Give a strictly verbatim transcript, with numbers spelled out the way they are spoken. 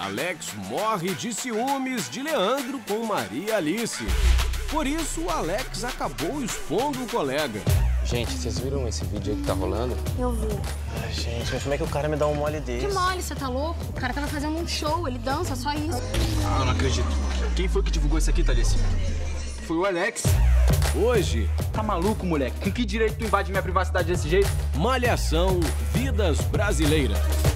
Alex morre de ciúmes de Leandro com Maria Alice. Por isso, Alex acabou expondo o colega. Gente, vocês viram esse vídeo aí que tá rolando? Eu vi. Ai, gente, mas como é que o cara me dá um mole desse? Que mole, você tá louco? O cara tava fazendo um show, ele dança, só isso. Ah, não acredito. Quem foi que divulgou isso aqui, Thalissa? Foi o Alex. Hoje... Tá maluco, moleque? Com que direito tu invade minha privacidade desse jeito? Malhação Vidas Brasileiras.